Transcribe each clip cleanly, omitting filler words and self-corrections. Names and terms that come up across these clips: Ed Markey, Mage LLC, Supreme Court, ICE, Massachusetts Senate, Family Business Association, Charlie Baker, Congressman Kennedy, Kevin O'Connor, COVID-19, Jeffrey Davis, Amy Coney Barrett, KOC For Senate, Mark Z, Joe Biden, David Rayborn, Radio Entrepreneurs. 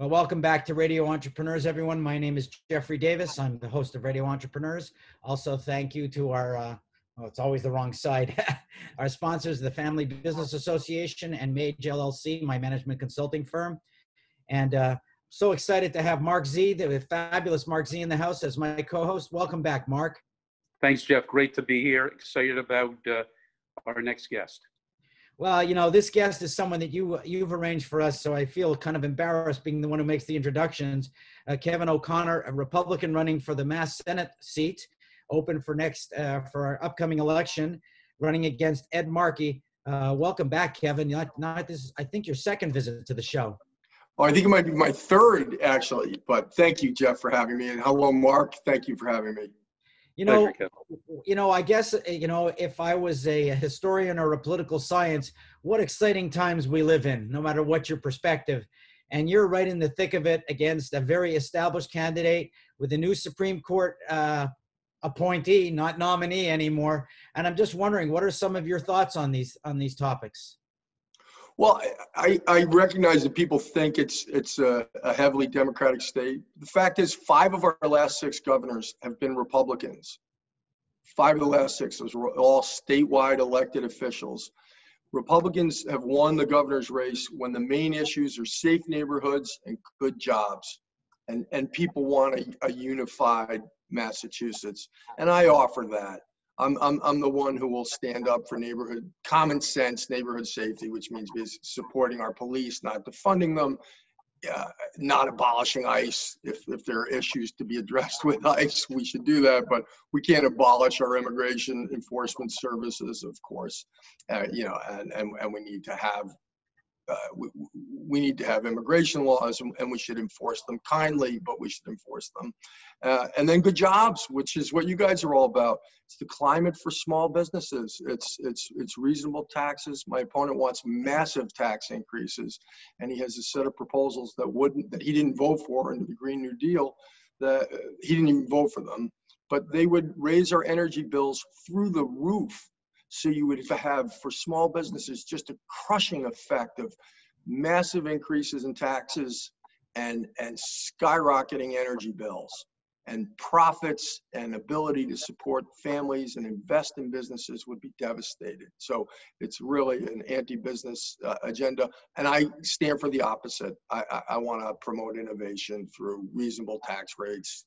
Well, welcome back to Radio Entrepreneurs, everyone. My name is Jeffrey Davis. I'm the host of Radio Entrepreneurs. Also, thank you to our, it's always the wrong side, our sponsors, the Family Business Association and Mage LLC, my management consulting firm. And so excited to have Mark Z, the fabulous Mark Z in the house as my co-host. Welcome back, Mark. Thanks, Jeff. Great to be here. Excited about our next guest. Well, you know, this guest is someone that you've arranged for us, so I feel kind of embarrassed being the one who makes the introductions. Kevin O'Connor, a Republican running for the Mass Senate seat, open for our upcoming election, running against Ed Markey. Welcome back, Kevin. This is, I think, your second visit to the show. Oh, I think it might be my third, actually. But thank you, Jeff, for having me, and hello, Mark. Thank you for having me. You know, I guess, you know, if I was a historian or a political science, what exciting times we live in, no matter what your perspective. And you're right in the thick of it against a very established candidate with a new Supreme Court appointee, not nominee anymore. And I'm just wondering, what are some of your thoughts on these topics? Well, I recognize that people think it's a heavily Democratic state. The fact is, 5 of our last 6 governors have been Republicans. 5 of the last 6, those were all statewide elected officials. Republicans have won the governor's race when the main issues are safe neighborhoods and good jobs. And people want a unified Massachusetts. And I offer that. I'm the one who will stand up for common sense neighborhood safety, which means supporting our police, not defunding them, not abolishing ICE. If there are issues to be addressed with ICE, we should do that, but we can't abolish our immigration enforcement services, of course. And we need to have immigration laws, and we should enforce them kindly, but we should enforce them. And then good jobs, which is what you guys are all about. It's the climate for small businesses. It's reasonable taxes. My opponent wants massive tax increases, and he has a set of proposals that he didn't vote for under the Green New Deal. That he didn't even vote for them, but they would raise our energy bills through the roof. So you would have, for small businesses, just a crushing effect of massive increases in taxes and skyrocketing energy bills and profits and ability to support families and invest in businesses would be devastated. So it's really an anti-business agenda. And I stand for the opposite. I want to promote innovation through reasonable tax rates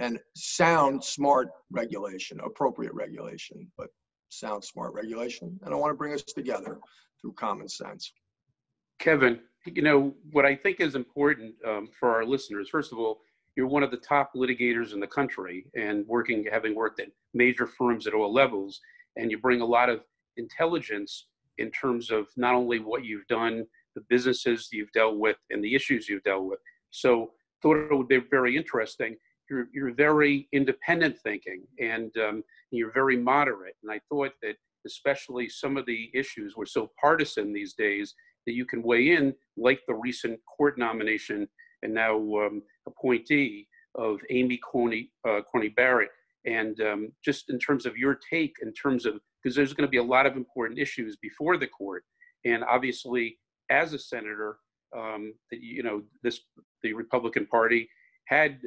and sound, smart regulation, appropriate regulation. But sound, smart regulation, and I want to bring us together through common sense. Kevin, you know, what I think is important for our listeners, first of all, you're one of the top litigators in the country and having worked at major firms at all levels, and you bring a lot of intelligence in terms of not only what you've done, the businesses you've dealt with, and the issues you've dealt with. So thought it would be very interesting. You're very independent thinking, and you're very moderate. And I thought that especially some of the issues were so partisan these days that you can weigh in, like the recent court nomination and now appointee of Amy Coney Barrett. And just in terms of your take, because there's going to be a lot of important issues before the court. And obviously, as a senator, you know, the Republican Party had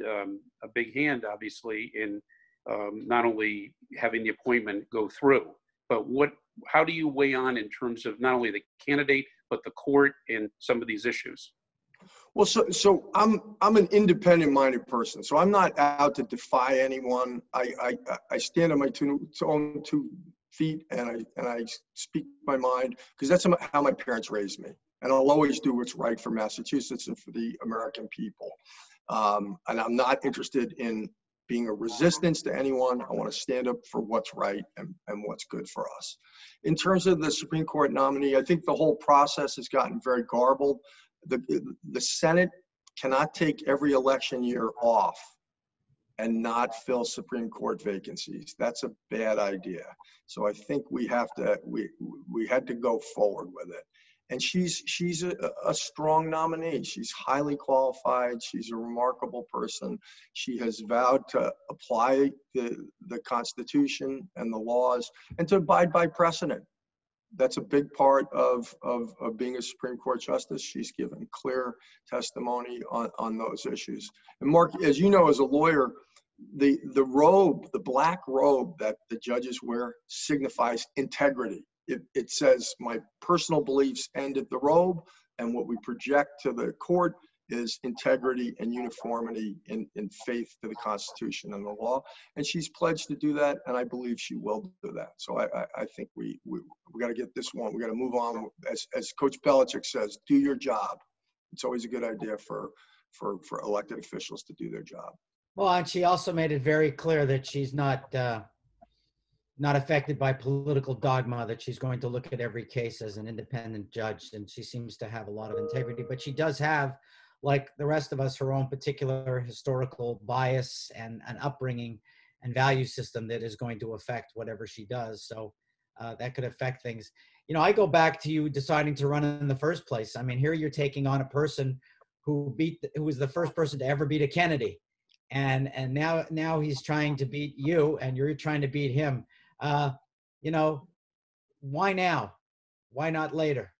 a big hand, obviously, in not only having the appointment go through, but how do you weigh on in terms of not only the candidate, but the court and some of these issues? Well, so I'm an independent-minded person, so I'm not out to defy anyone. I stand on my own 2 feet, and I speak my mind, because that's how my parents raised me. And I'll always do what's right for Massachusetts and for the American people. And I'm not interested in being a resistance to anyone. I want to stand up for what's right and what's good for us. In terms of the Supreme Court nominee, I think the whole process has gotten very garbled. The Senate cannot take every election year off and not fill Supreme Court vacancies. That's a bad idea. So I think we had to go forward with it. And she's a strong nominee. She's highly qualified. She's a remarkable person. She has vowed to apply the Constitution and the laws and to abide by precedent. that's a big part of being a Supreme Court justice. She's given clear testimony on those issues. And Mark, as you know, as a lawyer, the robe, the black robe that the judges wear signifies integrity. It says my personal beliefs end at the robe, and what we project to the court is integrity and uniformity in faith to the Constitution and the law. And she's pledged to do that, and I believe she will do that. So I think we got to get this one. We got to move on. As Coach Belichick says, do your job. It's always a good idea for elected officials to do their job. Well, and she also made it very clear that she's not affected by political dogma, that she's going to look at every case as an independent judge, and she seems to have a lot of integrity. But she does have, like the rest of us, her own particular historical bias and an upbringing and value system that is going to affect whatever she does. So that could affect things. You know, I go back to you deciding to run in the first place. I mean, here you're taking on a person who was the first person to ever beat a Kennedy. And now he's trying to beat you, and you're trying to beat him. You know, why now? Why not later?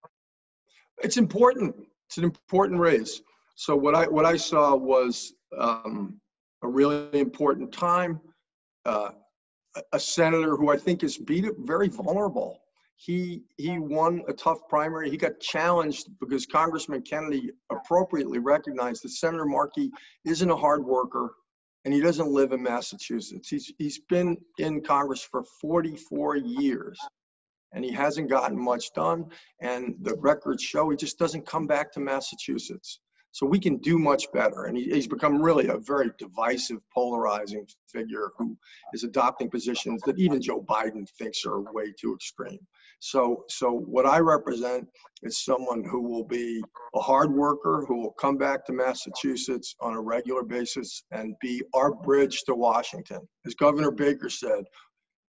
It's important. It's an important race. So what I saw was a really important time. A senator who I think is very vulnerable. He won a tough primary. He got challenged because Congressman Kennedy appropriately recognized that Senator Markey isn't a hard worker, and he doesn't live in Massachusetts. He's been in Congress for 44 years, and he hasn't gotten much done. And the records show he just doesn't come back to Massachusetts. So we can do much better. And he's become really a very divisive, polarizing figure who is adopting positions that even Joe Biden thinks are way too extreme. So what I represent is someone who will be a hard worker, who will come back to Massachusetts on a regular basis and be our bridge to Washington. As Governor Baker said,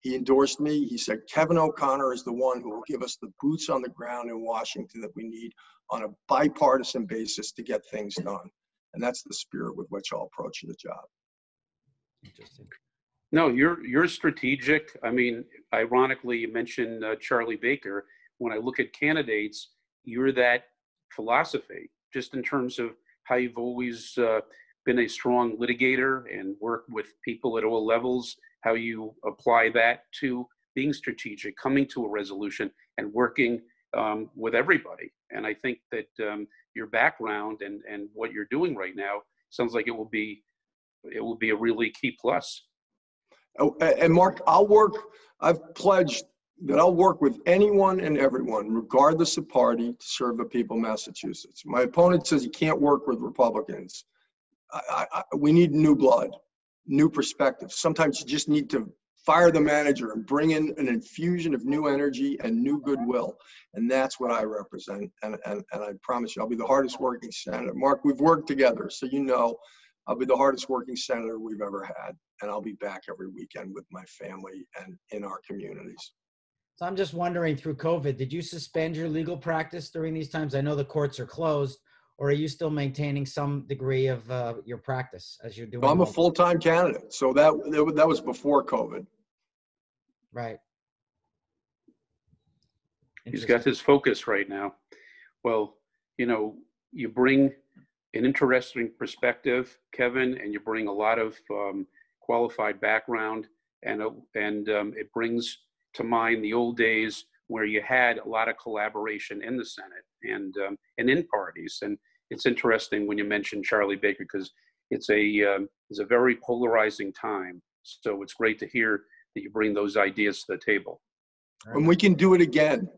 he endorsed me. He said, Kevin O'Connor is the one who will give us the boots on the ground in Washington that we need on a bipartisan basis to get things done. And that's the spirit with which I'll approach the job. Interesting. No, you're strategic. I mean, ironically, you mentioned Charlie Baker. When I look at candidates, you're that philosophy, just in terms of how you've always been a strong litigator and worked with people at all levels, how you apply that to being strategic, coming to a resolution, and working with everybody. And I think that your background and what you're doing right now sounds like it will be a really key plus. Oh, and Mark, I've pledged that I'll work with anyone and everyone, regardless of party, to serve the people of Massachusetts. My opponent says you can't work with Republicans. We need new blood, new perspectives. Sometimes you just need to fire the manager and bring in an infusion of new energy and new goodwill. And that's what I represent. And I promise you, I'll be the hardest working senator. Mark, we've worked together, so you know I'll be the hardest working senator we've ever had. And I'll be back every weekend with my family and in our communities. So I'm just wondering, through COVID, did you suspend your legal practice during these times? I know the courts are closed. Or are you still maintaining some degree of your practice as you're doing? Well, I'm a full-time candidate, so that was before COVID. Right. He's got his focus right now. Well, you know, you bring an interesting perspective, Kevin, and you bring a lot of qualified background, and it brings to mind the old days where you had a lot of collaboration in the Senate and in parties. And it's interesting when you mention Charlie Baker, because it's a very polarizing time. So it's great to hear that you bring those ideas to the table. And we can do it again.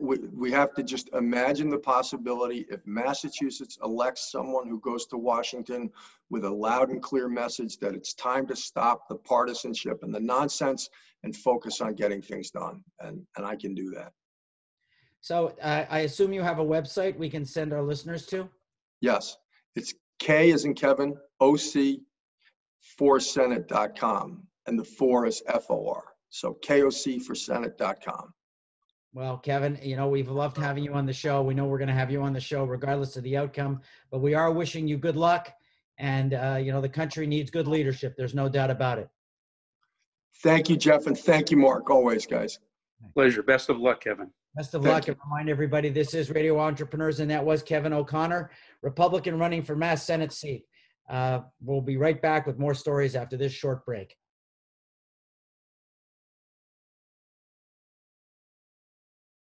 We have to just imagine the possibility if Massachusetts elects someone who goes to Washington with a loud and clear message that it's time to stop the partisanship and the nonsense and focus on getting things done. And I can do that. So I assume you have a website we can send our listeners to? Yes. It's K as in Kevin, OC4Senate.com. And the four is FOR. So KOC4Senate.com. Well, Kevin, you know, we've loved having you on the show. We know we're going to have you on the show regardless of the outcome, but we are wishing you good luck. And, you know, the country needs good leadership. There's no doubt about it. Thank you, Jeff. And thank you, Mark. Always, guys. Pleasure. Best of luck, Kevin. Best of luck. And remind everybody, this is Radio Entrepreneurs, and that was Kevin O'Connor, Republican running for Mass Senate seat. We'll be right back with more stories after this short break.